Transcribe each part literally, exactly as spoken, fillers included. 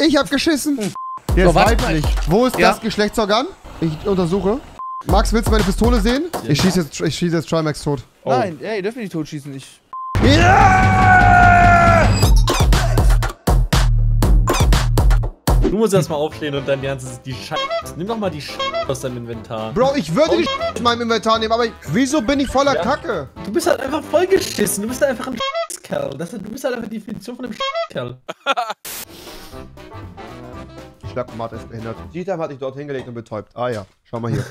Ich hab geschissen. Jetzt weiß ich nicht. Wo ist ja. das Geschlechtsorgan? Ich untersuche. Max, willst du meine Pistole sehen? Ja, ich schieße jetzt, schieß jetzt Trymacs tot. Oh. Nein, ey, dürfen wir nicht tot schießen. Ich... Ja! Du musst erstmal aufstehen und dann die ganze die Scheiße. Nimm doch mal die Scheiße aus deinem Inventar. Bro, ich würde oh. die Scheiße aus meinem Inventar nehmen, aber ich, wieso bin ich voller ja. Kacke? Du bist halt einfach voll geschissen. Du bist halt einfach ein Scheißkerl. Das, du bist halt einfach die Definition von einem Scheißkerl. Romate ist behindert. GTime hat dich dort hingelegt und betäubt. Ah ja, schau mal hier.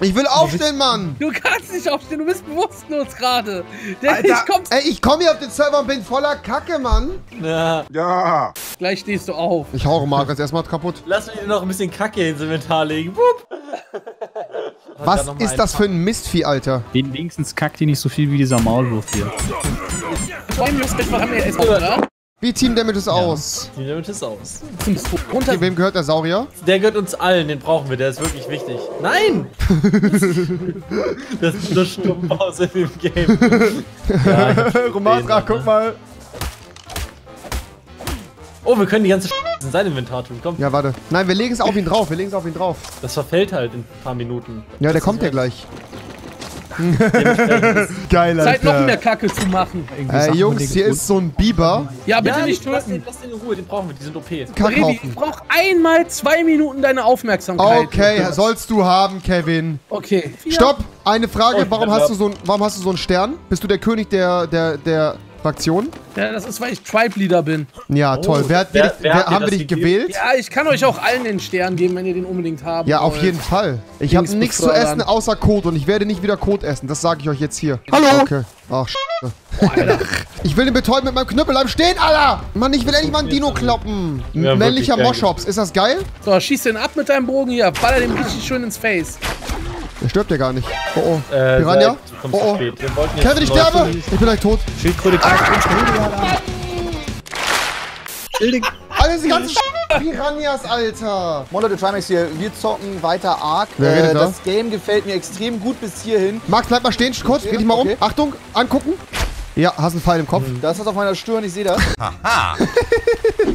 Ich will aufstehen, Mann! Du kannst nicht aufstehen, du bist bewusstlos gerade. Ich komm... Ey, ich komm hier auf den Server und bin voller Kacke, Mann. Ja. Ja. Gleich stehst du auf. Ich hau Romate jetzt erstmal kaputt. Lass mich dir noch ein bisschen Kacke ins Inventar legen. Was ist das für ein Mistvieh, Alter? Den wenigstens kackt ihr nicht so viel wie dieser Maulwurf hier. Wie Team Damage ist ja. aus? Team Damage ist aus. Okay, wem gehört der Saurier? Der gehört uns allen, den brauchen wir, der ist wirklich wichtig. Nein! Das ist so stumpf aus in dem Game. Ja, Rumathra, guck mal. Oh, wir können die ganze Sch in sein Inventar tun, komm. Ja, warte. Nein, wir legen es auf ihn drauf, wir legen es auf ihn drauf. Das verfällt halt in ein paar Minuten. Ja, der kommt ja gleich. Geil, Alter. Zeit noch mehr Kacke zu machen. Äh, Jungs, hier ist so ein Biber. Ja, bitte ja, nicht töten. Lass den, lass den in Ruhe, den brauchen wir, die sind O P. Rewi, ich brauch einmal zwei Minuten deine Aufmerksamkeit. Okay, sollst du haben, Kevin. Okay. Stopp, eine Frage, warum hast du so ein, warum hast du so einen Stern? Bist du der König der, der, der Fraktion? Ja, das ist, weil ich Tribe-Leader bin. Ja, toll. Oh, wer hat, wer, wer hat haben wir dich gegeben? gewählt? Ja, ich kann euch auch allen den Stern geben, wenn ihr den unbedingt habt. Ja, auf jeden Fall. Ich habe nichts zu essen außer Kot und ich werde nicht wieder Kot essen. Das sage ich euch jetzt hier. Hallo! Okay. Ach, Scheiße. Oh, ich will den betäuben mit meinem Knüppel. Bleib stehen, Alter! Mann, ich will endlich mal einen Dino kloppen. Ja, männlicher Moshops. Ist das geil? So, schieß den ab mit deinem Bogen hier. Baller den richtig schön ins Face. Der stirbt ja gar nicht. Oh oh. Äh, Piranha? Du oh oh. Wir Kevin, ich sterbe! Ich bin gleich tot. Schildkröte kann ich Alter, die ganzen Piranhas, Alter! Moin Leute, Trymacs hier. Wir zocken weiter ARK. Äh, das Game gefällt mir extrem gut bis hierhin. Max, bleib mal stehen, kurz. Geh dich mal um. Okay. Achtung, angucken. Ja, hast einen Pfeil im Kopf. Mhm. Da ist was auf meiner Stirn, ich sehe das. Haha!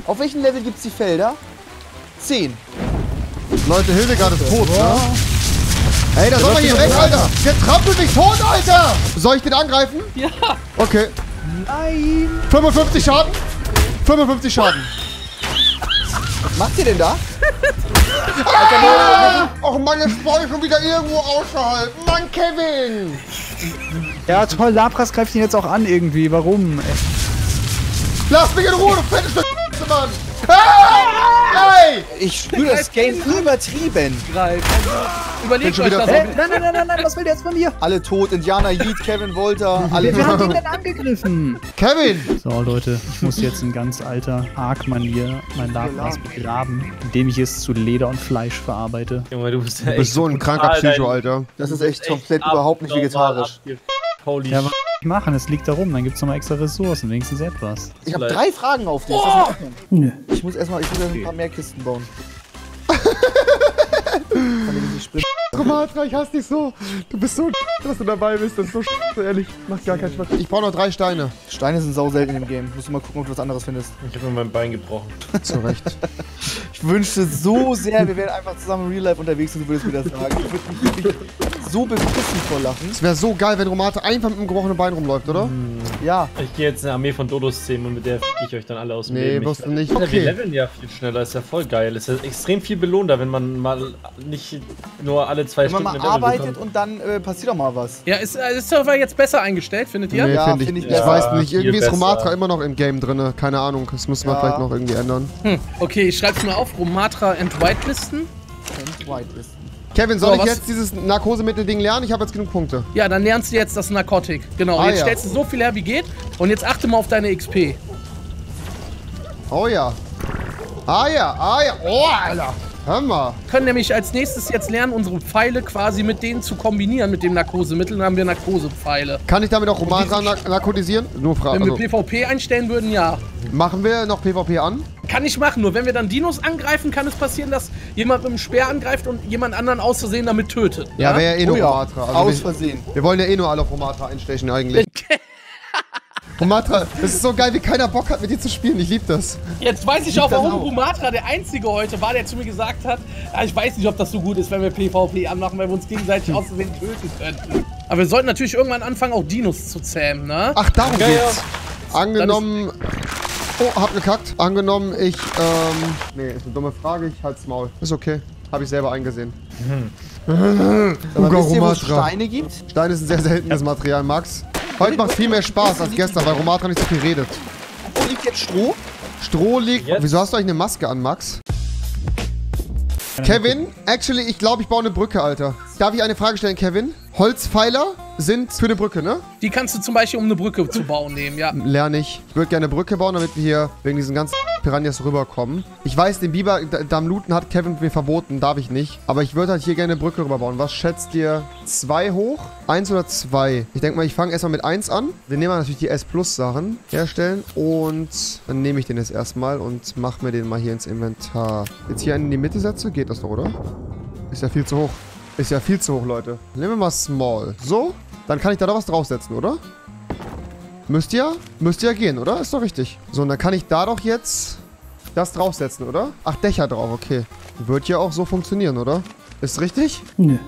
Auf welchem Level gibt's die Felder? zehn. Leute, Hildegard ist tot, ja. ne? Ey, da soll man hier weg, Alter! Der trampelt mich tot, Alter! Soll ich den angreifen? Ja! Okay. Nein! fünfundfünfzig Schaden! fünfundfünfzig Schaden! Was macht ihr denn da? Ah! Och Mann, jetzt brauche ich schon wieder irgendwo außerhalb! Mann, Kevin! Ja, toll, Lapras greift ihn jetzt auch an irgendwie. Warum? Lass mich in Ruhe, du fettes Stück, Mann! Ah! Nein! Ich spüre das Game übertrieben. Greif. Also, überlegt euch das. Nein, nein, nein, nein, nein, was will der jetzt von mir? Alle tot, Indianer, Yeet, Kevin, Volta, alle. Wir haben ihn dann angegriffen. Kevin! So, Leute, ich muss jetzt in ganz alter Ark-Manier mein Lapras begraben, indem ich es zu Leder und Fleisch verarbeite. Junge, du bist, ja du bist echt so ein kranker Psycho, Alter. Das ist echt komplett überhaupt nicht vegetarisch. Holy shit. Machen, es liegt da rum, dann gibt's nochmal extra Ressourcen, wenigstens etwas. Ich habe drei Fragen auf dich. Oh! Nee. Ich muss erstmal ich muss okay. ein paar mehr Kisten bauen. Romate, ich hasse dich so. Du bist so, dass du dabei bist. Das ist so, so ehrlich. Macht gar keinen Spaß. Ich brauche noch drei Steine. Steine sind sau selten im Game. Musst du mal gucken, ob du was anderes findest. Ich habe mir mein Bein gebrochen. Zu Recht. Ich wünschte so sehr, wir wären einfach zusammen in Real Life unterwegs und du würdest mir das sagen. Ich würde mich so bepissen vor Lachen. Es wäre so geil, wenn Romate einfach mit einem gebrochenen Bein rumläuft, oder? Mm. Ja. Ich gehe jetzt eine Armee von Dodos zähmen und mit der f*** ich euch dann alle aus dem Nee, Leben. wirst du nicht. Okay. Wir leveln ja viel schneller, ist ja voll geil. Ist ja extrem viel belohnter, wenn man mal nicht nur alle zwei Wenn man Stunden mal arbeitet und dann äh, passiert doch mal was. Ja, ist der Server jetzt besser eingestellt, findet ihr? Nee, ja, finde ich, find ich, ich weiß nicht. Irgendwie ist Romate immer noch im Game drin. Keine Ahnung, das müssen wir ja. vielleicht noch irgendwie ändern. Hm. Okay, ich schreib's mal auf. Romate entwhitelisten. Entwhitelisten. Kevin, soll so, ich jetzt dieses Narkosemittel-Ding lernen? Ich habe jetzt genug Punkte. Ja, dann lernst du jetzt das Narkotik. Genau, ah, jetzt ja. stellst du so viel her, wie geht. Und jetzt achte mal auf deine X P. Oh ja. Ah ja, ah ja. Oh, Alter. Hör mal. Wir können nämlich als nächstes jetzt lernen, unsere Pfeile quasi mit denen zu kombinieren, mit dem Narkosemittel. Dann haben wir Narkosepfeile. Kann ich damit auch Romate nark narkotisieren? Nur Frage. Wenn wir also. PvP einstellen würden, ja. Machen wir noch PvP an? Kann ich machen, nur wenn wir dann Dinos angreifen, kann es passieren, dass jemand mit dem Speer angreift und jemand anderen aus Versehen damit tötet. Ja, ja? wäre ja eh nur oh ja. Romate. Also aus Versehen. Wir, wir wollen ja eh nur alle auf Romate einstechen eigentlich. Rumathra, das ist so geil, wie keiner Bock hat, mit dir zu spielen. Ich liebe das. Jetzt weiß ich, ich auch, warum auch. Rumathra der Einzige heute war, der zu mir gesagt hat, ah, ich weiß nicht, ob das so gut ist, wenn wir PvP anmachen, weil wir uns gegenseitig aus Versehen töten könnten. Aber wir sollten natürlich irgendwann anfangen, auch Dinos zu zähmen, ne? Ach, darum ja, geht's. Ja. Angenommen... Oh, hab gekackt. Angenommen, ich, ähm... Nee, ist eine dumme Frage, ich halt's Maul. Ist okay. Hab ich selber eingesehen. Mhm. Aber wisst ihr, wo es Steine gibt? Steine sind sehr seltenes Material, Max. Heute macht viel mehr Spaß als gestern, weil Romate nicht so viel redet. Wo liegt jetzt Stroh? Stroh liegt... Jetzt? Wieso hast du eigentlich eine Maske an, Max? Kevin, actually, ich glaube, ich baue eine Brücke, Alter. Darf ich eine Frage stellen, Kevin? Holzpfeiler sind für eine Brücke, ne? Die kannst du zum Beispiel, um eine Brücke zu bauen, nehmen, ja. Lerne ich. Ich würde gerne eine Brücke bauen, damit wir hier wegen diesen ganzen Piranhas rüberkommen. Ich weiß, den Biber, da Looten hat Kevin mir verboten, darf ich nicht. Aber ich würde halt hier gerne eine Brücke rüberbauen. Was schätzt ihr? Zwei hoch? Eins oder zwei? Ich denke mal, ich fange erstmal mit eins an. Dann nehmen wir natürlich die S-Plus-Sachen herstellen. Und dann nehme ich den jetzt erstmal und mache mir den mal hier ins Inventar. Jetzt hier einen in die Mitte setze, geht das doch, oder? Ist ja viel zu hoch. Ist ja viel zu hoch, Leute. Nehmen wir mal Small. So, dann kann ich da doch was draufsetzen, oder? Müsst ihr? Müsst ihr gehen, oder? Ist doch richtig. So, und dann kann ich da doch jetzt das draufsetzen, oder? Ach, Dächer drauf, okay. Wird ja auch so funktionieren, oder? Ist richtig? Nö. Nee.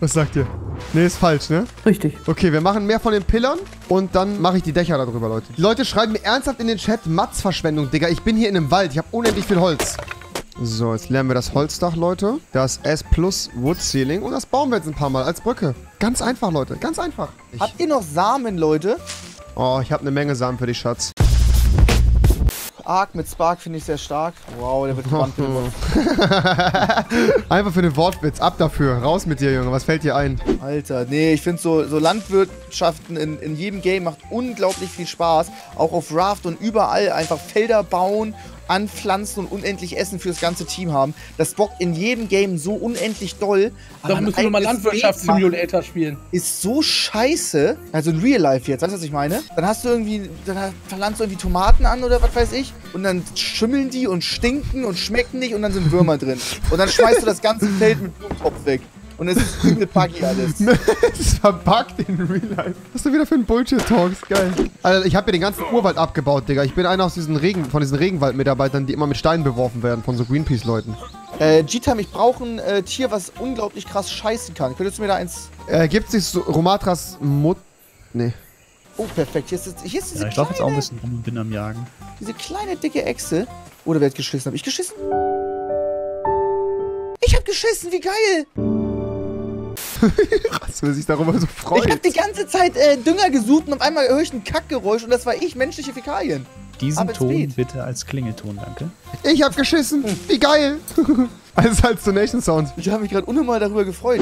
Was sagt ihr? Nee, ist falsch, ne? Richtig. Okay, wir machen mehr von den Pillern und dann mache ich die Dächer darüber, Leute. Die Leute schreiben mir ernsthaft in den Chat, Matzverschwendung, Digga. Ich bin hier in einem Wald, ich habe unendlich viel Holz. So, jetzt lernen wir das Holzdach, Leute. Das S plus Wood Ceiling. Und das bauen wir jetzt ein paar Mal als Brücke. Ganz einfach, Leute. Ganz einfach. Ich Habt ihr noch Samen, Leute? Oh, ich habe eine Menge Samen für dich, Schatz. Ark mit Spark finde ich sehr stark. Wow, der wird oh. Einfach für den Wortwitz. Ab dafür. Raus mit dir, Junge. Was fällt dir ein? Alter, nee, ich finde so, so Landwirtschaften in, in jedem Game macht unglaublich viel Spaß. Auch auf Raft und überall einfach Felder bauen, anpflanzen und unendlich Essen für das ganze Team haben. Das bockt in jedem Game so unendlich doll. Da müssen wir mal Landwirtschaftssimulator spielen. Ist so scheiße. Also in Real Life jetzt, weißt du, was ich meine? Dann hast du irgendwie, dann pflanzt du irgendwie Tomaten an oder was weiß ich. Und dann schimmeln die und stinken und schmecken nicht und dann sind Würmer drin. Und dann schmeißt du das ganze Feld mit Blumentopf weg. Und es ist übel buggy alles. Es ist verbuggt in Real Life. Was ist denn wieder für ein Bullshit-Talks? Geil. Alter, ich habe hier den ganzen Urwald abgebaut, Digga. Ich bin einer aus diesen Regen, von diesen Regenwald-Mitarbeitern, die immer mit Steinen beworfen werden von so Greenpeace-Leuten. Äh, GTime, ich brauche ein äh, Tier, was unglaublich krass scheißen kann. Könntest du mir da eins... Äh, gibt's nicht so Rumathras Mut... Nee. Oh, perfekt. Hier ist, das, hier ist diese ja, ich kleine... Ich jetzt auch ein bisschen rum, bin am Jagen. Diese kleine, dicke Echse. Oder wer hat geschissen? Hab ich geschissen? Ich hab geschissen, wie geil! Was will sich darüber so freuen? Ich habe die ganze Zeit äh, Dünger gesucht und auf einmal höre ich ein Kackgeräusch und das war ich, menschliche Fäkalien. Diesen Ton bitte als Klingelton, danke. Ich habe geschissen, wie geil. Alles als Donation Sound. Ich habe mich gerade unnormal darüber gefreut.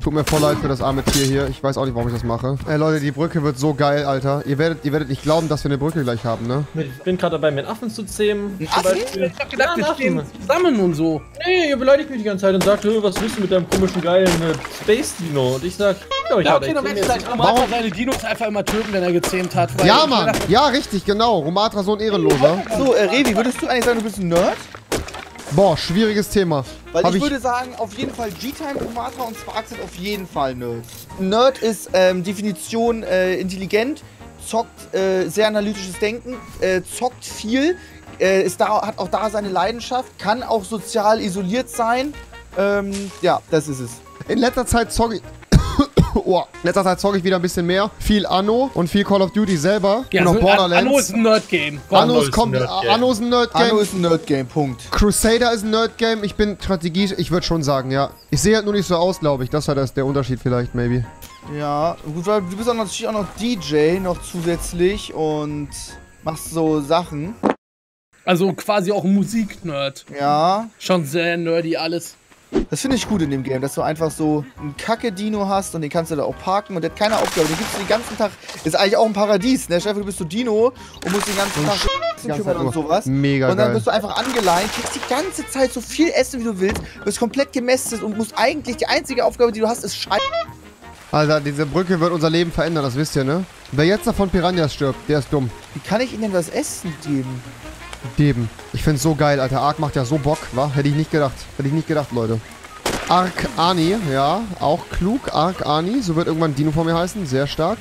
Tut mir voll leid für das arme Tier hier. Ich weiß auch nicht, warum ich das mache. Ey Leute, die Brücke wird so geil, Alter. Ihr werdet, ihr werdet nicht glauben, dass wir eine Brücke gleich haben, ne? Ich bin gerade dabei, mit Affen zu zähmen. Affen? Ich hab gedacht, ja, wir stehen zusammen und so. Nee, ihr beleidigt mich die ganze Zeit und sagt, was willst du mit deinem komischen, geilen Space-Dino? Und ich sag, ich ja, okay, dann willst du gleich Romate seine Dinos einfach immer töten, wenn er gezähmt hat. Weil ja, Mann. Dachte, ja, richtig, genau. Romate so ein Ehrenloser. So, äh, Rewi, würdest du eigentlich sagen, du bist ein Nerd? Boah, schwieriges Thema. Weil ich, ich würde sagen, auf jeden Fall GTime, Romate und Spark sind auf jeden Fall Nerds. Nerd ist ähm, Definition äh, intelligent, zockt äh, sehr analytisches Denken, äh, zockt viel, äh, ist da, hat auch da seine Leidenschaft, kann auch sozial isoliert sein. Ähm, ja, das ist es. In letzter Zeit zocke ich... Oh, in letzter Zeit zocke ich wieder ein bisschen mehr. Viel Anno und viel Call of Duty selber. Ja, und noch Borderlands. Anno ist ein Nerd-Game. Anno ist ein Nerd-Game. Anno ist ein Nerd-Game. Anno ist ein Nerd-Game, Punkt. Crusader ist ein Nerd-Game. Ich bin Strategie, ich würde schon sagen, ja. Ich sehe halt nur nicht so aus, glaube ich. Das war das, der Unterschied vielleicht, maybe. Ja, gut, weil du bist auch natürlich auch noch D J noch zusätzlich und machst so Sachen. Also quasi auch Musik-Nerd. Ja. Schon sehr nerdy alles. Das finde ich gut in dem Game, dass du einfach so einen Kacke-Dino hast und den kannst du da auch parken und der hat keine Aufgabe. Den gibst du den ganzen Tag. Ist eigentlich auch ein Paradies, ne? Stell dir vor, du bist so Dino und musst den ganzen Tag Essen kümmern und sowas. Mega. Und dann bist du einfach angeleint, kriegst die ganze Zeit so viel Essen, wie du willst, wirst komplett gemästet und musst eigentlich, die einzige Aufgabe, die du hast, ist Scheiße. Alter, diese Brücke wird unser Leben verändern, das wisst ihr, ne? Wer jetzt davon Piranhas stirbt, der ist dumm. Wie kann ich ihnen denn was Essen geben? Deben. Ich find's so geil, Alter. Ark macht ja so Bock, wa? Hätte ich nicht gedacht. Hätte ich nicht gedacht, Leute. Arkani, ja. Auch klug. Arkani. So wird irgendwann Dino von mir heißen. Sehr stark.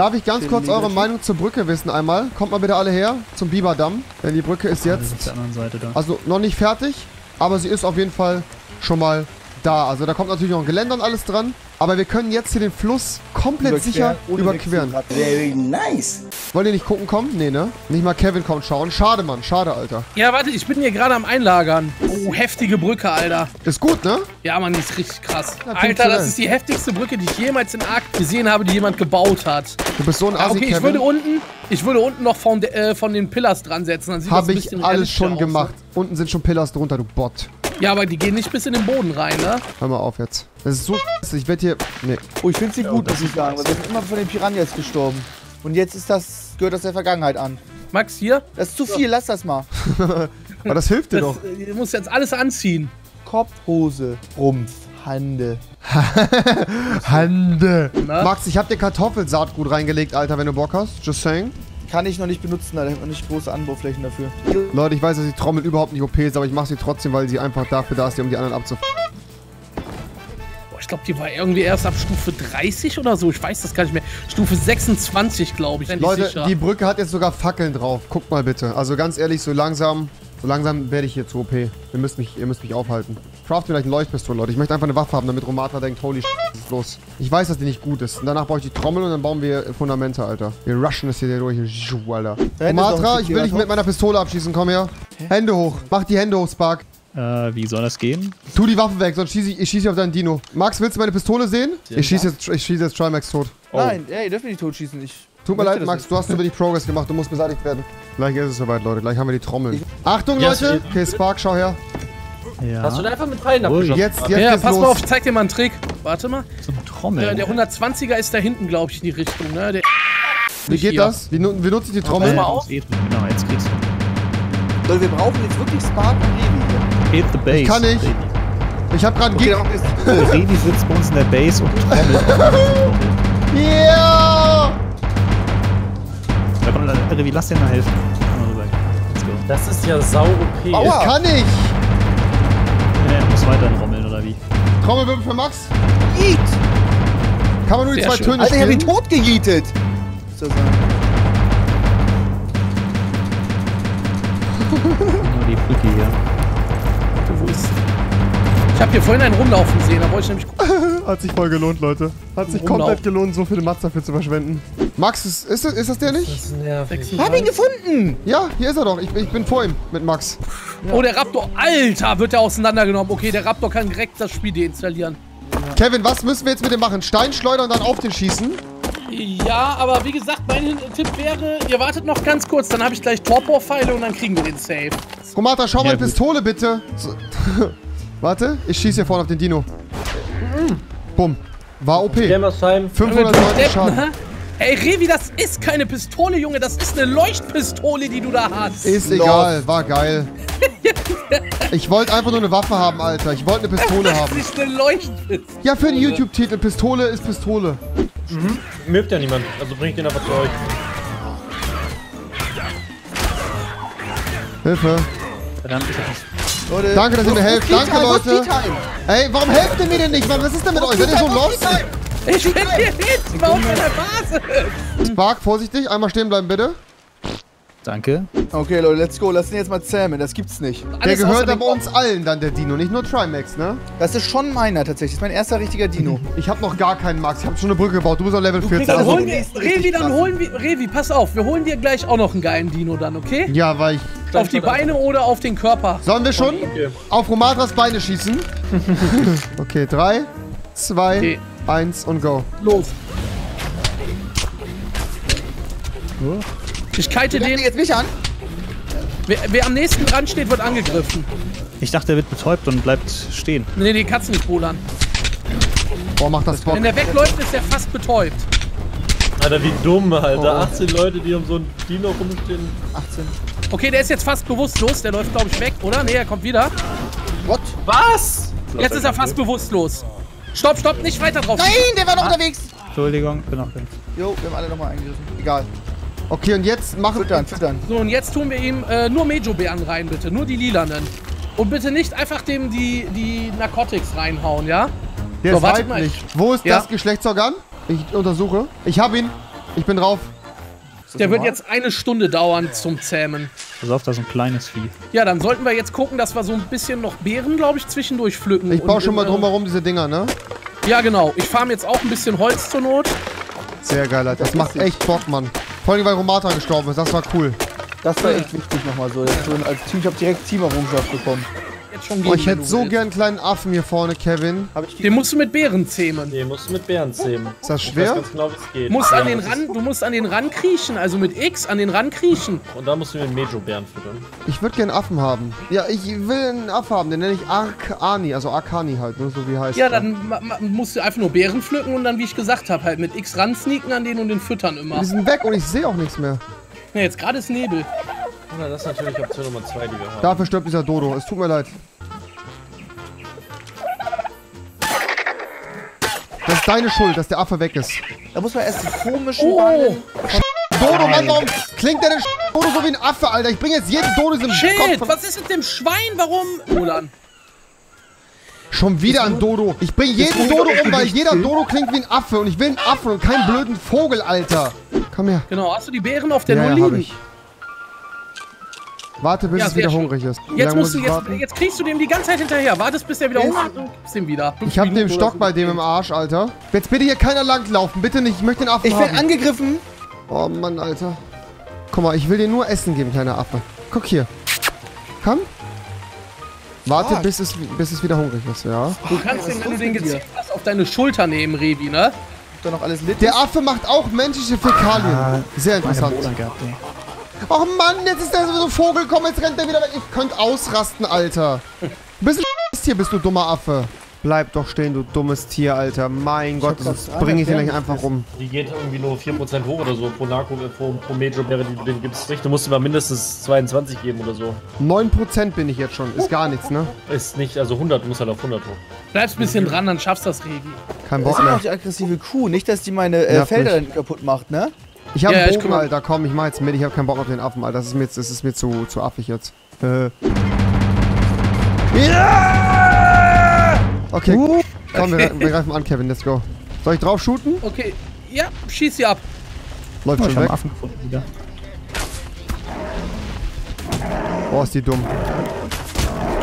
Darf ich ganz kurz eure Meinung zur Brücke wissen einmal? Kommt mal bitte alle her zum Biberdamm, denn die Brücke ist jetzt auf der anderen Seite da. Also noch nicht fertig, aber sie ist auf jeden Fall schon mal da. Also da kommt natürlich noch ein Geländer und alles dran, aber wir können jetzt hier den Fluss komplett Überquer, sicher überqueren. Very nice. Wollt ihr nicht gucken kommen? Nee, ne? Nicht mal Kevin kommt schauen. Schade, Mann. Schade, Alter. Ja, warte, ich bin hier gerade am Einlagern. Oh, heftige Brücke, Alter. Ist gut, ne? Ja, Mann, die ist richtig krass. Ja, Alter, das ist die heftigste Brücke, die ich jemals in ARK gesehen habe, die jemand gebaut hat. Du bist so ein Assi, okay, Kevin. Ich würde unten, ich würde unten noch von, äh, von den Pillars dran setzen. Dann sieht Hab das ein ich alles schon aus, gemacht. Ne? Unten sind schon Pillars drunter, du Bot. Ja, aber die gehen nicht bis in den Boden rein, ne? Hör mal auf jetzt. Das ist so ich werde hier... Nee. Oh, ich find's nicht gut, muss ich sagen. Wir sind immer von den Piranhas gestorben. Und jetzt ist das, gehört das der Vergangenheit an. Max, hier? Das ist zu viel, lass das mal. Aber das hilft dir das, doch. Du musst jetzt alles anziehen. Kopf, Hose, Rumpf, Hande. Hande. Na? Max, ich hab dir Kartoffelsaatgut reingelegt, Alter, wenn du Bock hast. Just saying. Kann ich noch nicht benutzen, da habe ich nicht große Anbauflächen dafür. Leute, ich weiß, dass die Trommel überhaupt nicht O P ist, aber ich mache sie trotzdem, weil sie einfach dafür da ist, die, um die anderen abzufangen. Ich glaube, die war irgendwie erst ab Stufe dreißig oder so. Ich weiß das gar nicht mehr. Stufe sechsundzwanzig, glaube ich. Leute, sicher. Die Brücke hat jetzt sogar Fackeln drauf. Guckt mal bitte. Also ganz ehrlich, so langsam, so langsam werde ich hier zu O P. Ihr müsst mich, ihr müsst mich aufhalten. Craft vielleicht ein Leuchtpistol, Leute. Ich möchte einfach eine Waffe haben, damit Romate denkt, holy shit, was ist los? Ich weiß, dass die nicht gut ist. Und danach baue ich die Trommel und dann bauen wir Fundamente, Alter. Wir rushen das hier durch. Alter. Romate, ich will dich mit meiner Pistole abschießen. Komm her. Hä? Hände hoch. Mach die Hände hoch, Spark. Äh, wie soll das gehen? Tu die Waffen weg, sonst schieße ich, ich schieße auf deinen Dino. Max, willst du meine Pistole sehen? Ja, ich schieße jetzt, ich schieße jetzt Trymacs tot. Oh. Nein, ey, ihr dürft mich nicht tot schießen. Ich Tut mir leid, Max, nicht. Du hast zu wenig Progress gemacht, du musst beseitigt werden. Gleich ist es soweit, Leute, gleich haben wir die Trommeln. Ich Achtung, yes, Leute! Okay, Spark, schau her. Ja. Hast du da einfach mit Pfeilen abgeschossen? Jetzt, jetzt ja, pass los. Mal auf, ich zeig dir mal einen Trick. Warte mal. So eine Trommel. Der, der hundertzwanziger ist da hinten, glaube ich, in die Richtung, ne? Der wie geht hier. Das? Wie, wie nutze ich die Trommel? Mal auf. Genau, jetzt geht's. Leute, wir brauchen jetzt wirklich Spark und Rewi hier. Hit the base. Ich kann nicht. Ich hab grad einen okay, Rewi sitzt bei uns in der Base und trommelt. Ja! Rewi, lass dir mal helfen. Let's go. Das ist ja sau O P. Aua. Ich kann nicht! Ja, er muss weiter trommeln, oder wie? Trommelwirbel für Max. Yeet! Kann man nur die Sehr zwei schön. Töne Alter, spielen? Alter, ich hab ihn tot geyeetet! So sein. Nur die Brücke hier. Ich habe hier vorhin einen rumlaufen sehen, da wollte ich nämlich gucken. Hat sich voll gelohnt, Leute. Hat sich Rumlauf. komplett gelohnt, so viele Mats dafür zu verschwenden. Max, ist, ist, ist das der nicht? Ich hab ihn gefunden! Ja, hier ist er doch. Ich, ich bin vor ihm mit Max. Ja. Oh, der Raptor. Alter, wird der auseinandergenommen. Okay, der Raptor kann direkt das Spiel deinstallieren. Ja. Kevin, was müssen wir jetzt mit dem machen? Stein schleudern und dann auf den schießen? Ja, aber wie gesagt, mein Tipp wäre, ihr wartet noch ganz kurz, dann habe ich gleich Torporpfeile und dann kriegen wir den Safe. Romata, schau mal, ja, Pistole bitte. So. Warte, ich schieße hier vorne auf den Dino. Bumm. War O P. fünfhundertneunzig Schaden. Ne? Ey, Rewi, das ist keine Pistole, Junge. Das ist eine Leuchtpistole, die du da hast. Ist egal, war geil. Ich wollte einfach nur eine Waffe haben, Alter. Ich wollte eine Pistole haben. Das ist eine Leuchtpistole. Ja, für den YouTube-Titel. Pistole ist Pistole. Mhm. Mögt ja niemand. Also bring ich den einfach zu euch. Hilfe. Verdammt, ich hab's. Leute. Danke, dass ihr mir helft. Danke, Leute. Ey, warum helft ihr mir denn nicht, Mann? Was ist denn mit euch? Seid ihr so lost? Ich bin hier hit. Warum in der Basis? Spark, vorsichtig. Einmal stehen bleiben, bitte. Danke. Okay, Leute, let's go. Lass den jetzt mal zähmen. Das gibt's nicht. Der gehört aber uns allen dann, der Dino. Nicht nur Trymacs, ne? Das ist schon meiner tatsächlich. Das ist mein erster richtiger Dino. Ich hab noch gar keinen Max. Ich hab schon eine Brücke gebaut. Du bist auf Level vierzehn. Dann holen wir Rewi, dann holen wir... Rewi, pass auf. Wir holen dir gleich auch noch einen geilen Dino dann, okay? Ja, weil ich... Auf die Beine oder auf den Körper. Sollen wir schon auf Rumatras Beine schießen? Okay, drei, zwei, eins und go. Los. Ich kite den. Jetzt mich an. Wer, wer am nächsten dran steht, wird angegriffen. Ich dachte, er wird betäubt und bleibt stehen. Nee, die Katzen nicht polern. Boah, macht das Bock. Wenn der wegläuft, ist er fast betäubt. Alter, wie dumm, Alter. Oh. achtzehn Leute, die um so einen Dino rumstehen. achtzehn. Okay, der ist jetzt fast bewusstlos. Der läuft, glaube ich, weg, oder? Nee, er kommt wieder. What? Was? Jetzt ist er fast bewusstlos. Stopp, stopp, nicht weiter drauf. Nein, der war noch ah. unterwegs. Entschuldigung, bin noch drin. Jo, wir haben alle nochmal eingegriffen. Egal. Okay, und jetzt machen wir dann. So, und jetzt tun wir ihm äh, nur Mejo-Bären rein, bitte. Nur die lilanen. Und bitte nicht einfach dem die, die Narcotics reinhauen, ja? Der so, ist warte mal. Nicht. Wo ist ja? das Geschlechtsorgan? Ich untersuche. Ich hab ihn. Ich bin drauf. Der normal? Wird jetzt eine Stunde dauern zum Zähmen. Pass auf, da ist ein kleines Vieh. Ja, dann sollten wir jetzt gucken, dass wir so ein bisschen noch Beeren, glaube ich, zwischendurch pflücken. Ich baue schon mal drumherum diese Dinger, ne? Ja, genau. Ich farm jetzt auch ein bisschen Holz zur Not. Sehr geil, Alter. Das macht echt Bock, Mann. Vor allem, weil Romate gestorben ist. Das war cool. Das war echt wichtig nochmal so. Jetzt so als Team, ich habe direkt Team-Errungenschaft bekommen. Jetzt schon oh, ich hätte so gern einen kleinen Affen hier vorne, Kevin. Den musst du mit Beeren zähmen. Den musst du mit Beeren zähmen. Ist das schwer? Ich weiß ganz genau, wie's geht. Musst ja, an den Rand, du musst an den Rand kriechen, also mit X an den Rand kriechen. Und dann musst du mit Mejo-Bären füttern. Ich würde gern einen Affen haben. Ja, ich will einen Affen haben, den nenne ich Arkani, also Arkani halt, ne, so wie heißt ja, der. Dann musst du einfach nur Beeren pflücken und dann, wie ich gesagt habe, halt mit X ran sneaken an den und den füttern immer. Die sind weg und ich sehe auch nichts mehr. Ja, jetzt gerade ist Nebel. Na, das ist natürlich Option Nummer zwei, die wir haben. Dafür stirbt dieser Dodo. Es tut mir leid. Das ist deine Schuld, dass der Affe weg ist. Da muss man erst die komischen oh. Ballen... Dodo, Mann, warum klingt der denn Dodo so wie ein Affe, Alter? Ich bringe jetzt jeden Dodo in den Shit, von... was ist mit dem Schwein? Warum? Roland. Schon wieder ein Dodo. Ich bringe jeden Dodo um, weil jeder Dodo klingt wie ein Affe. Und ich will einen Affen und keinen blöden Vogel, Alter. Komm her. Genau, hast du die Beeren auf der ja, Null ja, liegen? Warte, bis ja, es wieder schön. hungrig ist. Jetzt, musst du, jetzt, jetzt kriegst du dem die ganze Zeit hinterher. Wartest, bis der wieder hungrig ist und gibst ihm wieder. Ich hab den Stock bei dem im Arsch, Alter. Jetzt bitte hier keiner langlaufen. Bitte nicht. Ich möchte den Affen Ich werde angegriffen. Oh Mann, Alter. Guck mal, ich will dir nur Essen geben, kleiner Affe. Guck hier. Komm. Warte, oh. bis, es, bis es wieder hungrig ist, ja. Du kannst oh, den, wenn du den gezielt hast, auf deine Schulter nehmen, Rewi, ne? Da noch alles der Affe macht auch menschliche Fäkalien. Ah, sehr interessant. Och Mann, jetzt ist der so ein Vogel, komm, jetzt rennt der wieder weg. Ich könnte ausrasten, Alter. Bist du ein Tier, bist du dummer Affe. Bleib doch stehen, du dummes Tier, Alter. Mein ich Gott, sonst bringe ich den gleich einfach um. Die geht irgendwie nur vier Prozent hoch oder so pro Narko, pro, pro Major-Berry, die du den gibst. Du musst immer mindestens zweiundzwanzig geben oder so. neun Prozent bin ich jetzt schon, ist gar nichts, ne? Ist nicht, also hundert, du musst halt auf hundert hoch. Bleibst ein bisschen dran, dann schaffst du das, Regi. Kein Bock mehr. Das ist auch die aggressive Kuh, nicht, dass die meine äh, Felder kaputt macht, ne? Ich hab ja, einen Bogen, Alter, komm, ich mach jetzt mit, ich hab keinen Bock auf den Affen, Alter, das ist mir, jetzt, das ist mir zu, zu affig jetzt. Äh. Ja! Okay, uh, komm, okay. Wir, wir greifen an, Kevin, let's go. Soll ich drauf shooten? Okay, ja, schieß sie ab. Läuft oh, schon ich weg. Hab einen Affen gefunden wieder. Oh, ist die dumm.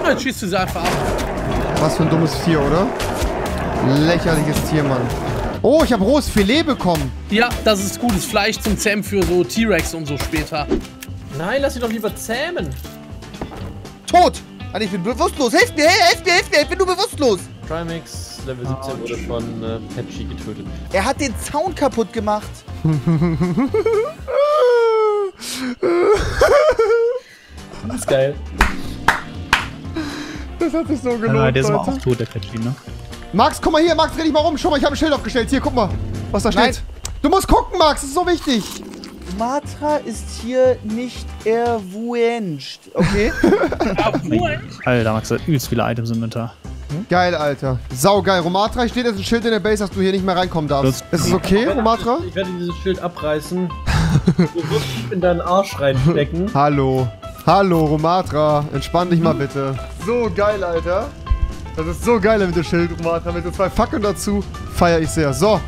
Ja, jetzt schießt du sie einfach ab. Was für ein dummes Tier, oder? Lächerliches Tier, Mann. Oh, ich habe rohes Filet bekommen. Ja, das ist gutes Fleisch zum Zähmen für so T-Rex und so später. Nein, lass ihn doch lieber zähmen. Tot! Alter, ich bin bewusstlos. Hilf mir, hey, hilf mir, hilf mir, ich bin nur bewusstlos. Trymacs Level siebzehn oh, wurde von äh, Petschi getötet. Er hat den Zaun kaputt gemacht. Das ist geil. Das hat sich so gelohnt, ja, der ist aber auch tot, der Petschi, ne? Max, guck mal hier, Max, dreh dich mal rum. Schau mal, ich habe ein Schild aufgestellt. Hier, guck mal, was da steht. Nein. Du musst gucken, Max, das ist so wichtig. Matra ist hier nicht erwünscht, okay? Alter, Max, da übelst viele Items im Winter. Hm? Geil, Alter. Sau geil. Romatra, steht jetzt ein Schild in der Base, dass du hier nicht mehr reinkommen darfst. Das ist es okay, Romatra? Ich werde dieses Schild abreißen. Du wirst in deinen Arsch reinstecken. Hallo. Hallo, Romatra. Entspann dich mal bitte. So geil, Alter. Das ist so geil mit dem Schild, Rumathra, mit den zwei Fackeln dazu. Feier ich sehr. So.